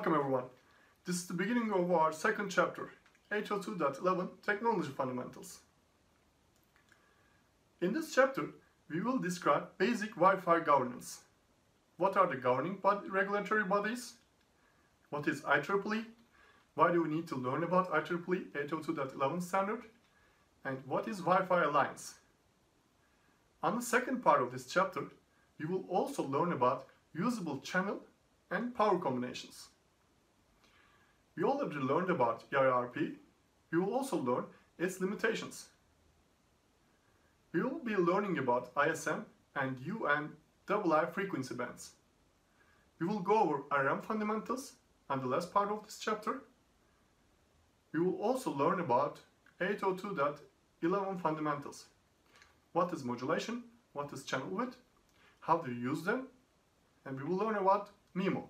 Welcome everyone. This is the beginning of our second chapter, 802.11 Technology Fundamentals. In this chapter, we will describe basic Wi-Fi governance. What are the governing regulatory bodies? What is IEEE? Why do we need to learn about IEEE 802.11 standard? And what is Wi-Fi Alliance? On the second part of this chapter, you will also learn about usable channel and power combinations. We already learned about EIRP. We will also learn its limitations. We will be learning about ISM and UMII frequency bands. We will go over RM fundamentals on the last part of this chapter. We will also learn about 802.11 fundamentals. What is modulation? What is channel width? How do you use them? And we will learn about MIMO,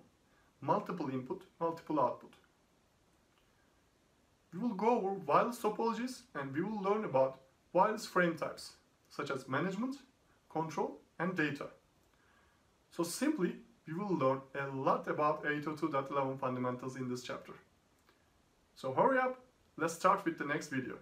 multiple input, multiple output. We will go over wireless topologies and we will learn about wireless frame types, such as management, control, and data. So simply, we will learn a lot about 802.11 fundamentals in this chapter. So hurry up, let's start with the next video.